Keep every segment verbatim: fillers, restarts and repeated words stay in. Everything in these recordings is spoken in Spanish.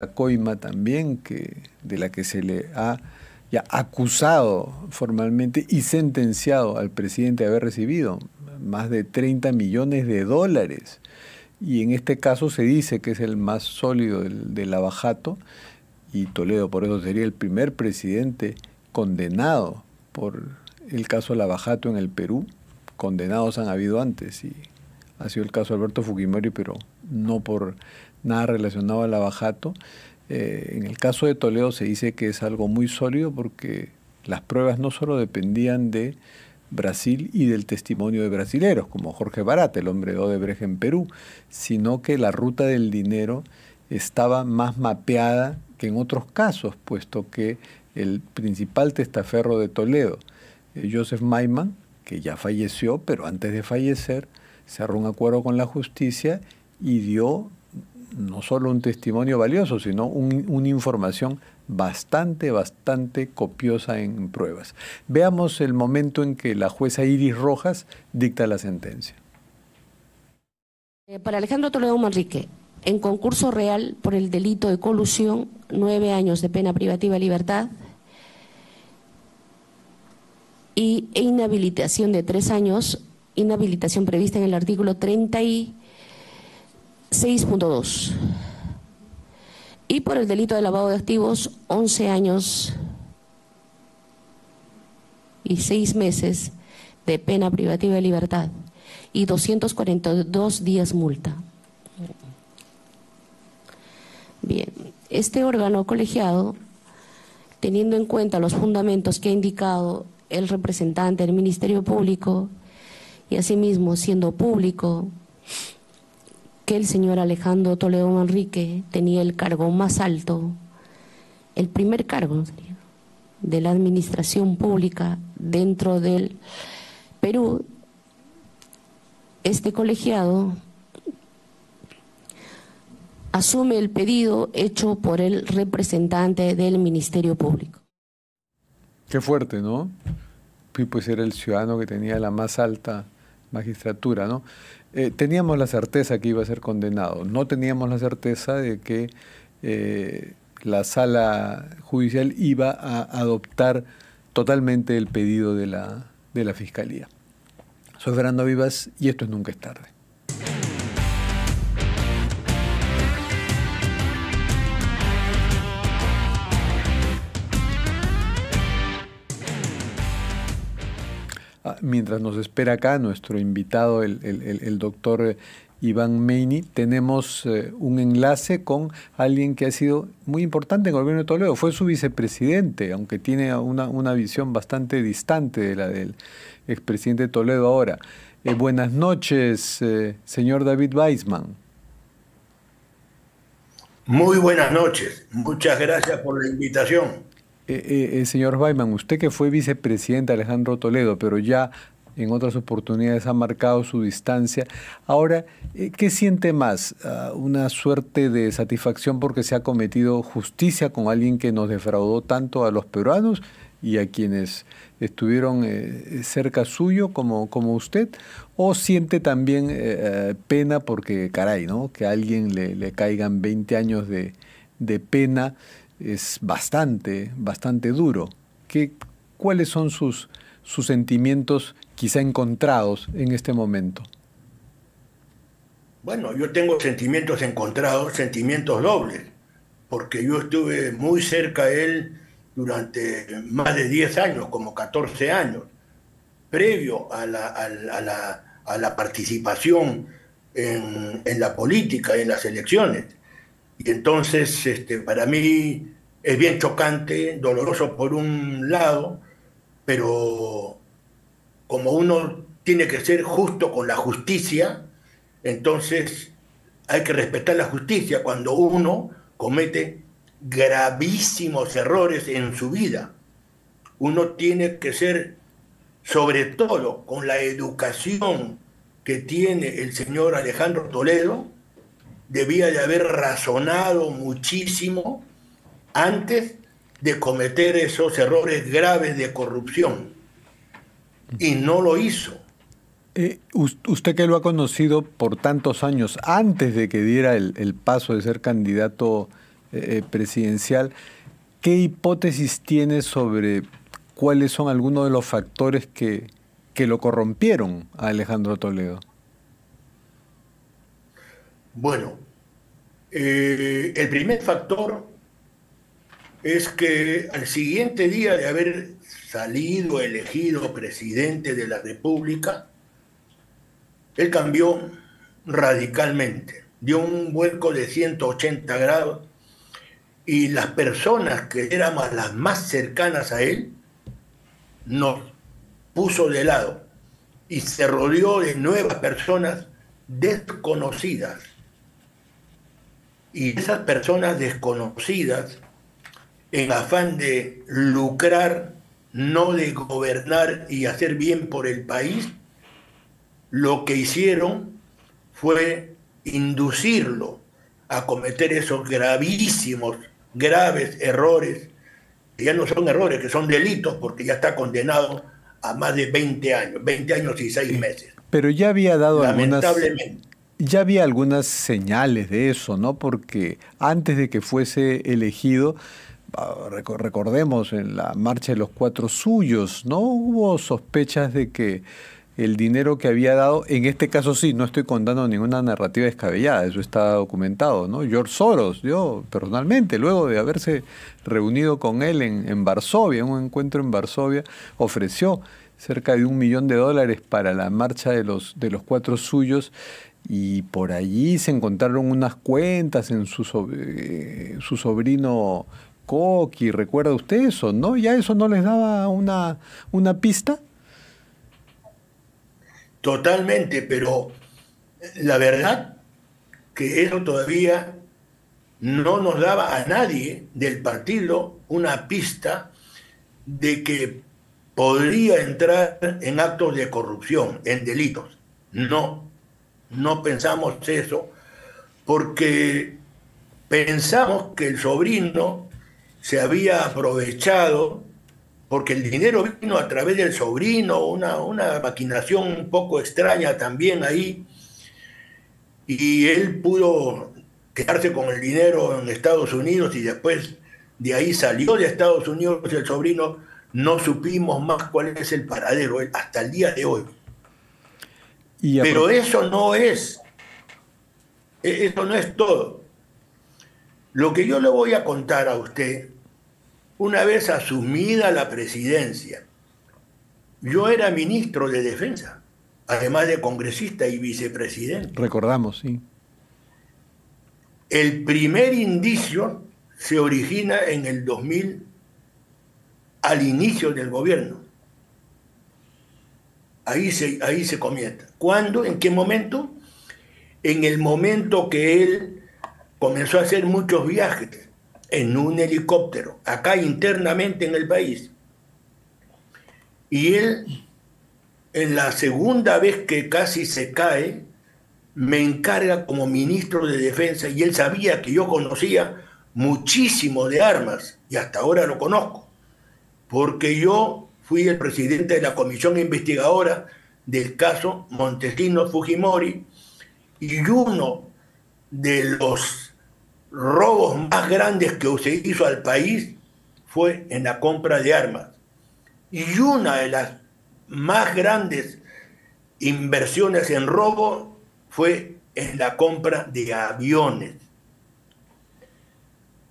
La coima también, que, de la que se le ha ya acusado formalmente y sentenciado al presidente de haber recibido más de treinta millones de dólares. Y en este caso se dice que es el más sólido del, del Lava Jato, y Toledo por eso sería el primer presidente condenado por el caso Lava Jato en el Perú. Condenados han habido antes y ha sido el caso de Alberto Fujimori, pero no por nada relacionado al Lava Jato. Eh, en el caso de Toledo se dice que es algo muy sólido porque las pruebas no solo dependían de Brasil y del testimonio de brasileros, como Jorge Barata, el hombre de Odebrecht en Perú, sino que la ruta del dinero estaba más mapeada que en otros casos, puesto que el principal testaferro de Toledo, eh, Joseph Maiman, que ya falleció, pero antes de fallecer, cerró un acuerdo con la justicia y dio no solo un testimonio valioso, sino un, una información bastante, bastante copiosa en pruebas. Veamos el momento en que la jueza Iris Rojas dicta la sentencia. Para Alejandro Toledo Manrique, en concurso real por el delito de colusión, nueve años de pena privativa de libertad y, e inhabilitación de tres años, inhabilitación prevista en el artículo treinta y seis punto dos. Y por el delito de lavado de activos, once años y seis meses de pena privativa de libertad y doscientos cuarenta y dos días multa. Bien, este órgano colegiado, teniendo en cuenta los fundamentos que ha indicado el representante del Ministerio Público y asimismo siendo público que el señor Alejandro Toledo Manrique tenía el cargo más alto, el primer cargo de la administración pública dentro del Perú, este colegiado asume el pedido hecho por el representante del Ministerio Público. Qué fuerte, ¿no? Y pues era el ciudadano que tenía la más alta magistratura, ¿no? Eh, teníamos la certeza que iba a ser condenado, no teníamos la certeza de que eh, la sala judicial iba a adoptar totalmente el pedido de la, de la Fiscalía. Soy Fernando Vivas y esto es Nunca Es Tarde. Mientras nos espera acá nuestro invitado, el, el, el doctor Iván Meini, tenemos eh, un enlace con alguien que ha sido muy importante en el gobierno de Toledo. Fue su vicepresidente, aunque tiene una, una visión bastante distante de la del expresidente Toledo ahora. Eh, buenas noches, eh, señor David Waisman. Muy buenas noches. Muchas gracias por la invitación. Eh, eh, señor Waisman, usted que fue vicepresidente Alejandro Toledo, pero ya en otras oportunidades ha marcado su distancia. Ahora, eh, ¿qué siente más? Uh, ¿Una suerte de satisfacción porque se ha cometido justicia con alguien que nos defraudó tanto a los peruanos y a quienes estuvieron eh, cerca suyo como, como usted? ¿O siente también eh, pena porque, caray, ¿no? Que a alguien le, le caigan veinte años de, de pena? Es bastante, bastante duro. ¿Qué, ¿Cuáles son sus, sus sentimientos quizá encontrados en este momento? Bueno, yo tengo sentimientos encontrados, sentimientos dobles, porque yo estuve muy cerca de él durante más de diez años, como catorce años, previo a la, a la, a la, a la participación en, en la política, en las elecciones. Y entonces, este, para mí es bien chocante, doloroso por un lado, pero como uno tiene que ser justo con la justicia, entonces hay que respetar la justicia cuando uno comete gravísimos errores en su vida. Uno tiene que ser, sobre todo con la educación que tiene el señor Alejandro Toledo, debía de haber razonado muchísimo antes de cometer esos errores graves de corrupción. Y no lo hizo. Eh, usted que lo ha conocido por tantos años, antes de que diera el, el paso de ser candidato eh, presidencial, ¿qué hipótesis tiene sobre cuáles son algunos de los factores que, que lo corrompieron a Alejandro Toledo? Bueno, eh, el primer factor es que al siguiente día de haber salido elegido presidente de la República, él cambió radicalmente, dio un vuelco de ciento ochenta grados y las personas que eran las más cercanas a él nos puso de lado y se rodeó de nuevas personas desconocidas. Y esas personas desconocidas, en afán de lucrar, no de gobernar y hacer bien por el país, lo que hicieron fue inducirlo a cometer esos gravísimos, graves errores, que ya no son errores, que son delitos, porque ya está condenado a más de veinte años, veinte años y seis meses. Pero ya había dado algunas... Lamentablemente. Ya había algunas señales de eso, ¿no? Porque antes de que fuese elegido, recordemos en la marcha de los cuatro suyos, ¿no? Hubo sospechas de que el dinero que había dado, en este caso sí, no estoy contando ninguna narrativa descabellada, eso está documentado, ¿no? George Soros, yo personalmente, luego de haberse reunido con él en, en Varsovia, en un encuentro en Varsovia, ofreció cerca de un millón de dólares para la marcha de los, de los cuatro suyos. Y por allí se encontraron unas cuentas en su, sobre, su sobrino Coqui, ¿recuerda usted eso? ¿No? ¿Ya eso no les daba una, una pista? Totalmente, pero la verdad que eso todavía no nos daba a nadie del partido una pista de que podría entrar en actos de corrupción, en delitos. No. No pensamos eso porque pensamos que el sobrino se había aprovechado, porque el dinero vino a través del sobrino, una, una maquinación un poco extraña también ahí, y él pudo quedarse con el dinero en Estados Unidos y después de ahí salió de Estados Unidos el sobrino, no supimos más cuál es el paradero hasta el día de hoy. Pero eso no es, eso no es todo. Lo que yo le voy a contar a usted, una vez asumida la presidencia, yo era ministro de Defensa, además de congresista y vicepresidente. Recordamos, sí. El primer indicio se origina en el dos mil, al inicio del gobierno. Ahí se, ahí se comienza. ¿Cuándo? ¿En qué momento? En el momento que él comenzó a hacer muchos viajes en un helicóptero, acá internamente en el país. Y él, en la segunda vez que casi se cae, me encarga como ministro de Defensa, y él sabía que yo conocía muchísimo de armas, y hasta ahora lo conozco, porque yo... fui el presidente de la comisión investigadora del caso Montesino Fujimori y uno de los robos más grandes que se hizo al país fue en la compra de armas. Y una de las más grandes inversiones en robo fue en la compra de aviones.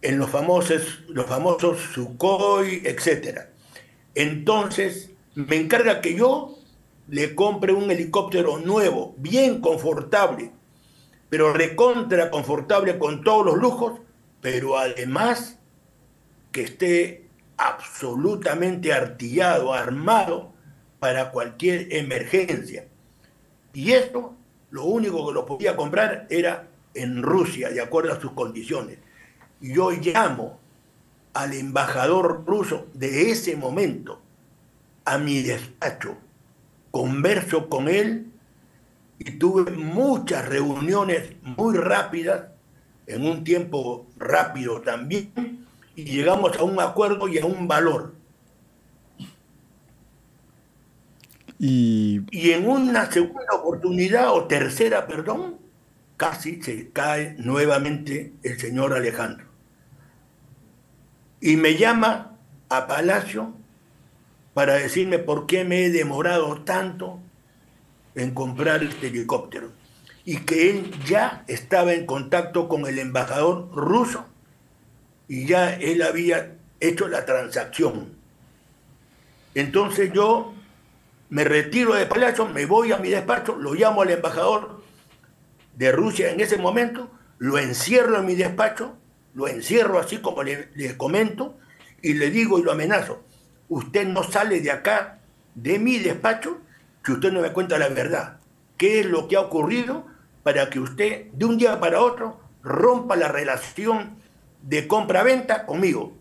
En los famosos, los famosos Sukhoi, etcétera. Entonces, me encarga que yo le compre un helicóptero nuevo, bien confortable, pero recontra confortable con todos los lujos, pero además que esté absolutamente artillado, armado para cualquier emergencia. Y esto, lo único que lo podía comprar era en Rusia, de acuerdo a sus condiciones. Yo llamo al embajador ruso de ese momento a mi despacho, converso con él y tuve muchas reuniones muy rápidas, en un tiempo rápido también, y llegamos a un acuerdo y a un valor. Y, y en una segunda oportunidad, o tercera, perdón, casi se cae nuevamente el señor Alejandro. y me llama a Palacio para decirme por qué me he demorado tanto en comprar este helicóptero, y que él ya estaba en contacto con el embajador ruso y ya él había hecho la transacción. Entonces yo me retiro de Palacio, me voy a mi despacho, lo llamo al embajador de Rusia en ese momento, lo encierro en mi despacho, lo encierro así como le, le comento, y le digo y lo amenazo: usted no sale de acá, de mi despacho, que usted no me cuenta la verdad. ¿Qué es lo que ha ocurrido para que usted, de un día para otro, rompa la relación de compra-venta conmigo?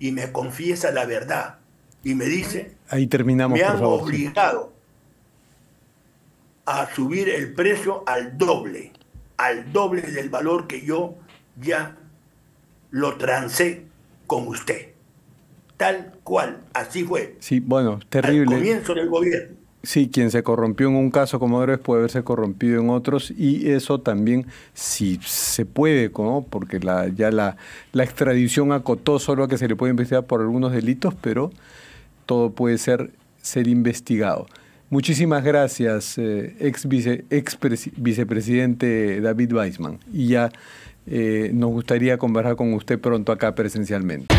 Y me confiesa la verdad. Y me dice, ahí terminamos, me por han favor, obligado a subir el precio al doble, al doble del valor que yo ya lo transé con usted. Tal cual, así fue. Sí, bueno, terrible. Al comienzo del gobierno. Sí, quien se corrompió en un caso como Odebrecht puede haberse corrompido en otros, y eso también, si se puede, ¿no? Porque la, ya la, la extradición acotó solo a que se le puede investigar por algunos delitos, pero todo puede ser, ser investigado. Muchísimas gracias, eh, ex, vice, ex vicepresidente David Waisman. Y ya eh, nos gustaría conversar con usted pronto acá presencialmente.